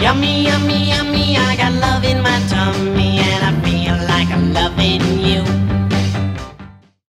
Yummy, yummy, yummy, I got